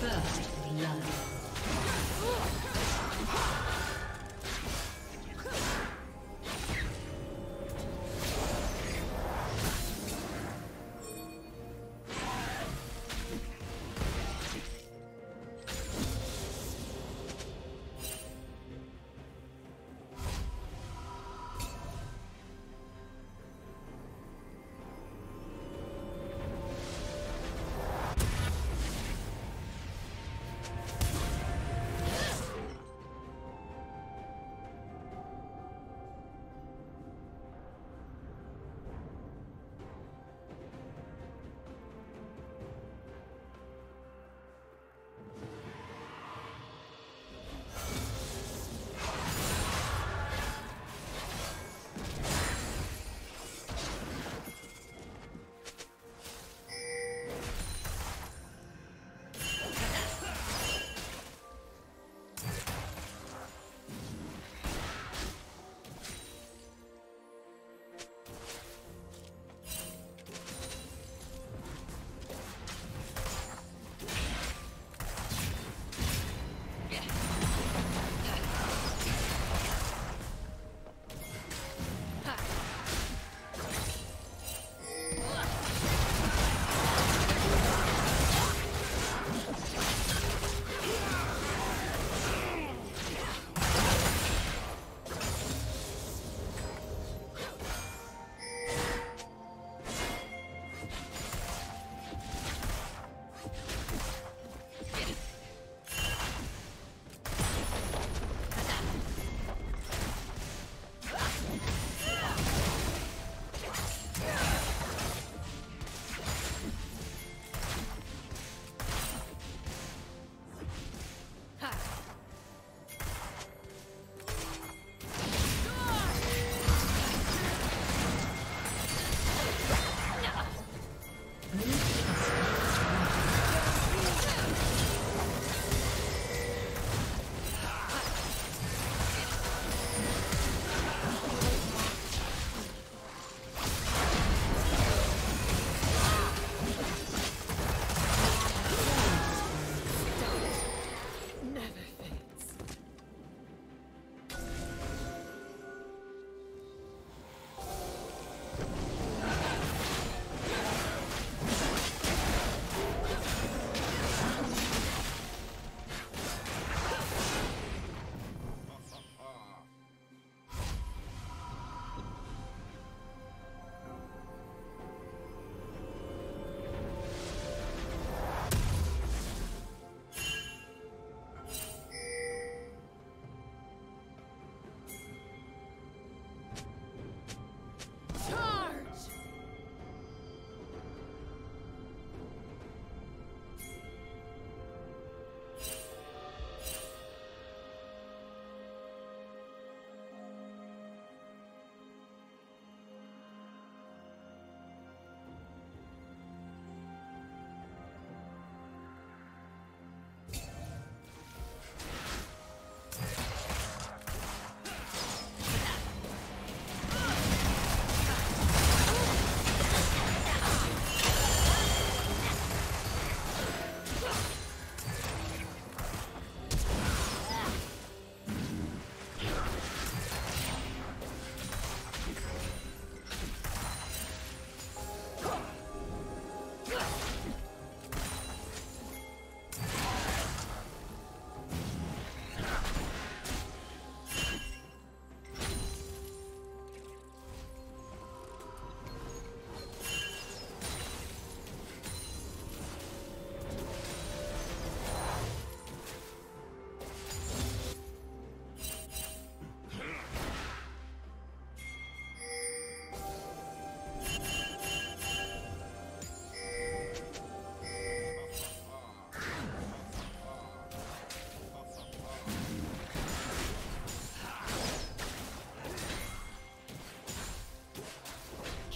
First blood.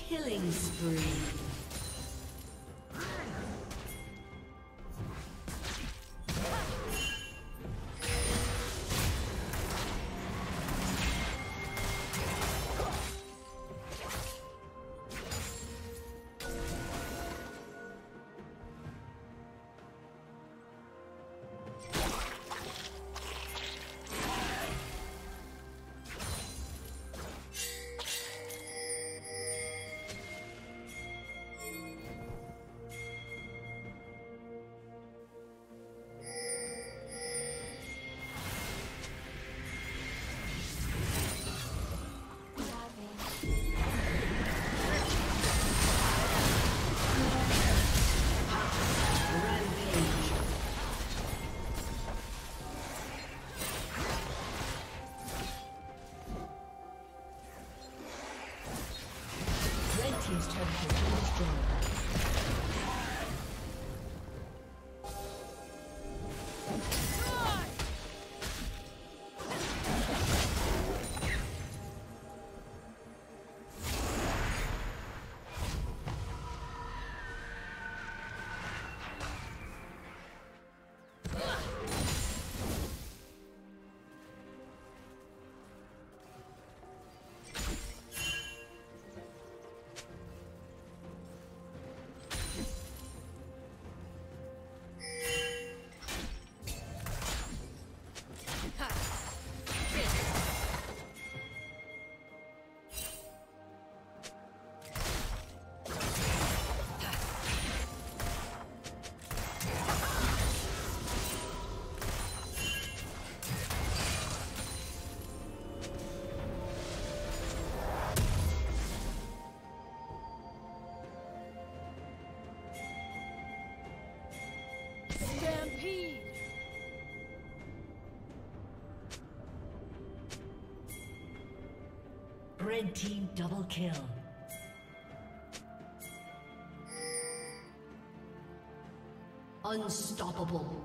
Killing spree. Stampede. Red team double kill. Unstoppable.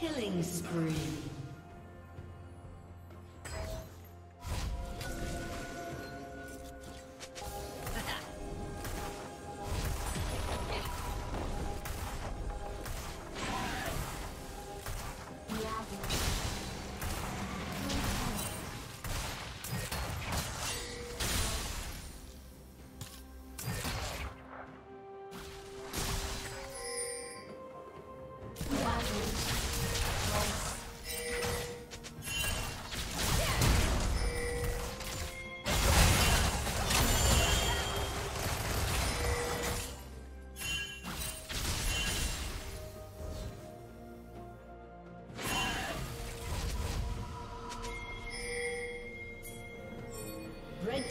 Killing spree. Red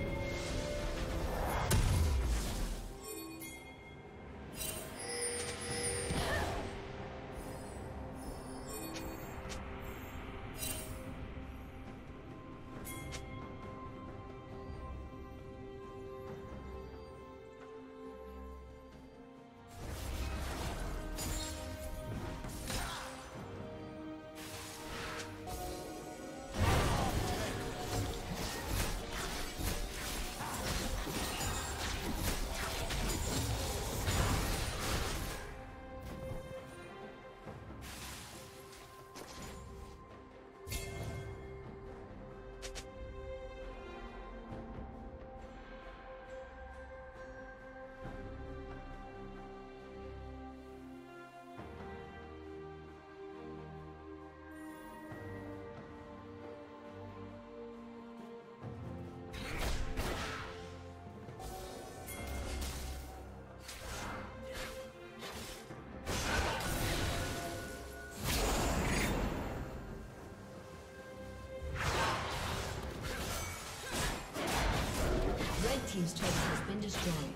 Team's turret has been destroyed.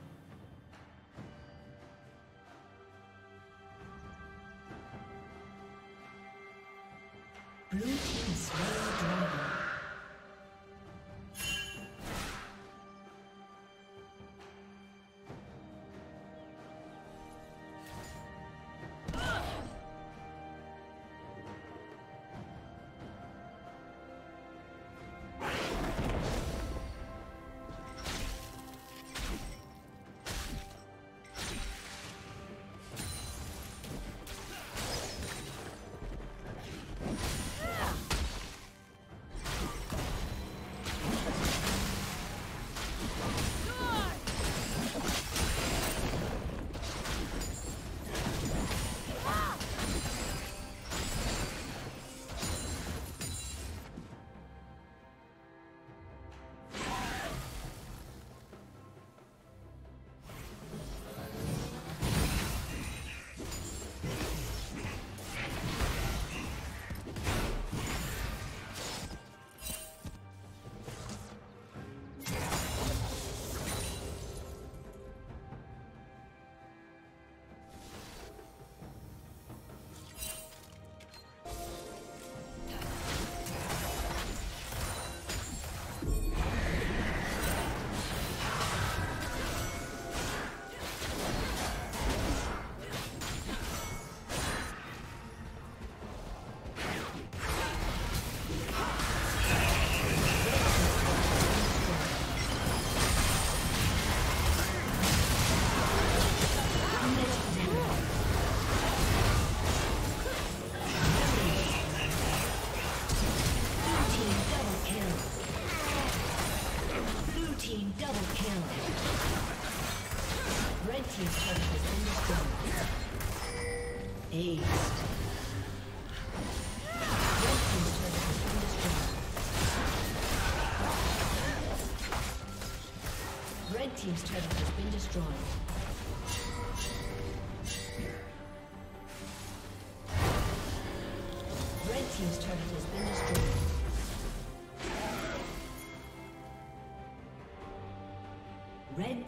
Blue Team slain the dragon. Red Team's turret has been destroyed. Red Team's turret has been destroyed. Red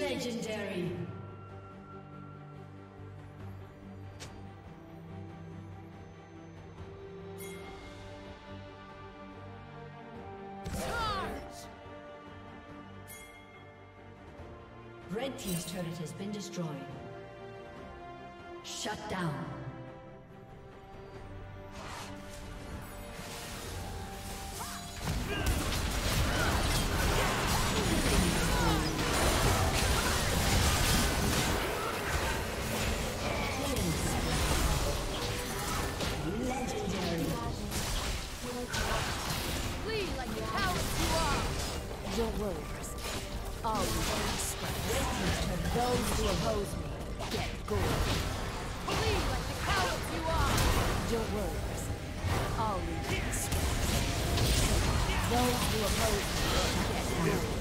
Legendary. Red Team's turret has been destroyed. Shut down. Those who oppose me,